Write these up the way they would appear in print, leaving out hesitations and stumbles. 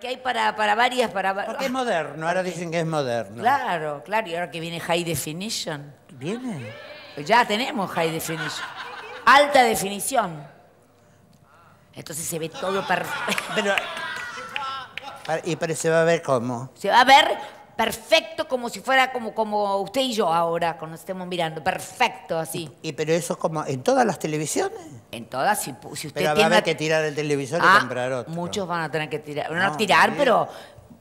Porque hay para varias... Porque es moderno, ahora dicen que es moderno. Claro, claro, y ahora que viene High Definition. ¿Viene? Ya tenemos High Definition. Alta definición. Entonces se ve todo perfecto. Pero, pero se va a ver cómo. Se va a ver perfecto, como si fuera como usted y yo ahora, cuando estemos mirando. Perfecto, así. ¿Y pero eso como en todas las televisiones? En todas, si usted pero tiene... Pero va a haber que tirar el televisor y comprar otro. Muchos van a tener que tirar. No, no tirar, pero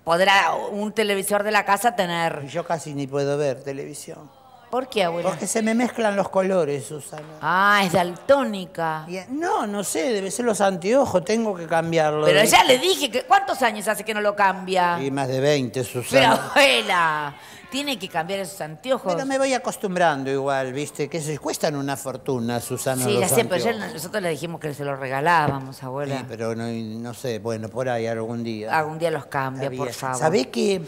podrá un televisor de la casa tener... Yo casi ni puedo ver televisión. ¿Por qué, abuela? Porque se me mezclan los colores, Susana. Ah, es daltónica. No, no sé, debe ser los anteojos, tengo que cambiarlo. Pero ya le dije, que ¿cuántos años hace que no lo cambia? Y más de 20, Susana. Pero, abuela, tiene que cambiar esos anteojos. Pero me voy acostumbrando igual, ¿viste? Que se cuestan una fortuna, Susana, sí, los anteojos. Sí, ya sé, pero ya nosotros le dijimos que se los regalábamos, abuela. Sí, pero no sé, bueno, por ahí algún día. Algún día los cambia, por favor. ¿Sabés qué?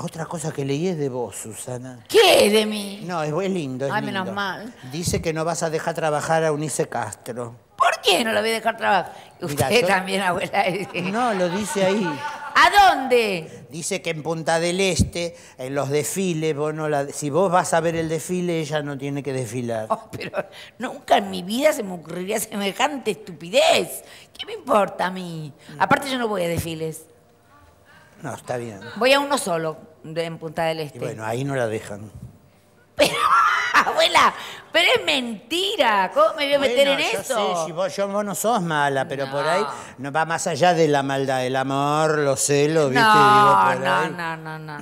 Otra cosa que leí es de vos, Susana. ¿Qué de mí? No, es lindo, es lindo. Ay, menos mal. Dice que no vas a dejar trabajar a Unice Castro. ¿Por qué no la voy a dejar trabajar? Usted mirá, también, abuela. No, lo dice ahí. ¿A dónde? Dice que en Punta del Este, en los desfiles, si vos vas a ver el desfile, ella no tiene que desfilar. Oh, pero nunca en mi vida se me ocurriría semejante estupidez. ¿Qué me importa a mí? No. Aparte yo no voy a desfiles. No, está bien. Voy a uno solo, en Punta del Este. Y bueno, ahí no la dejan. Pero, abuela, pero es mentira. ¿Cómo me voy a meter en eso? No sé, si vos no sos mala, pero no. Por ahí no va más allá de la maldad, el amor, los celos, ¿viste? No, digo, no, la verdad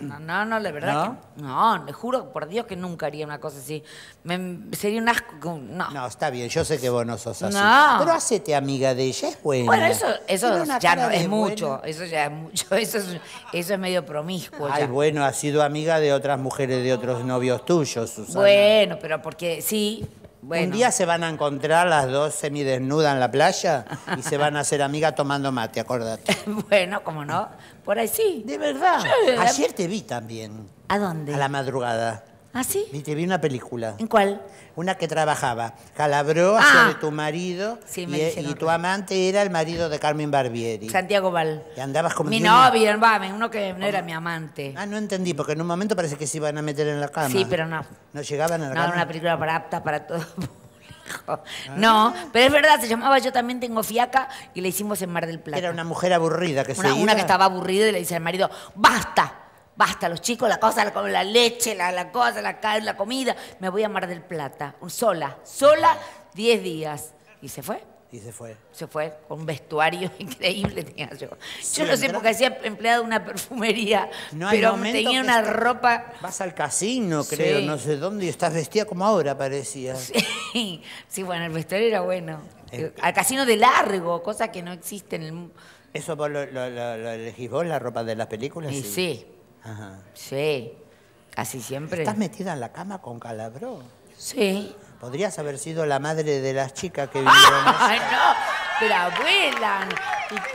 ¿no? Que no, le juro por Dios que nunca haría una cosa así. Sería un asco, no. No, está bien, yo sé que vos no sos así. No. Pero hacete amiga de ella, es buena. Bueno, eso ya no es mucho, eso ya es mucho, eso es medio promiscuo. Ay, ya. Bueno, has sido amiga de otras mujeres, de otros novios tuyos. Susana. Bueno, pero porque sí. Bueno. Un día se van a encontrar las dos semidesnudas en la playa y se van a hacer amigas tomando mate, acordate. Bueno, cómo no. Por ahí sí. De verdad. Sí. Ayer te vi también. ¿A dónde? A la madrugada. ¿Ah, sí? Y te vi una película. ¿En cuál? Una que trabajaba. Calabró, hacía de tu marido, sí, y tu amante era el marido de Carmen Barbieri. Santiago Val. Y andabas como... Mi novio, uno que no era mi amante. Ah, no entendí, porque en un momento parece que se iban a meter en la cama. Sí, pero no. No llegaban a la cama. No, era una película apta para todo público. No, pero es verdad, se llamaba Yo También Tengo Fiaca y la hicimos en Mar del Plata. Era una mujer aburrida que se iba. Una que estaba aburrida y le dice al marido, ¡basta! Basta, los chicos, la leche, la cosa, la comida. Me voy a Mar del Plata, sola, 10 días. ¿Y se fue? Y se fue. Se fue con un vestuario increíble tenía yo. Sí, yo no sé porque hacía empleado de una perfumería, pero tenía una ropa... Vas al casino, creo, no sé dónde, y estás vestida como ahora parecía. Sí, sí, bueno, el vestuario era bueno. Al casino de largo, cosa que no existe en el mundo. ¿Eso vos lo elegís vos, la ropa de las películas? Y sí. Ajá. Sí, casi siempre. ¿Estás metida en la cama con Calabró? Sí. Podrías haber sido la madre de las chicas que vivieron. ¡Ay, no! Pero abuela,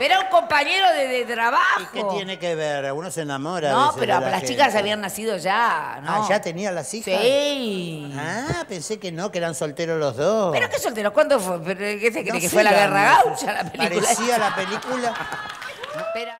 era un compañero de trabajo. ¿Y qué tiene que ver? Uno se enamora. No, pero las chicas habían nacido ya, ¿no? Ah, ¿ya tenían las hijas? Sí. Ah, pensé que no, que eran solteros los dos. ¿Pero qué solteros? ¿Cuándo fue? ¿Qué se cree que fue la Guerra Gaucha la película? Parecía la película. Pero...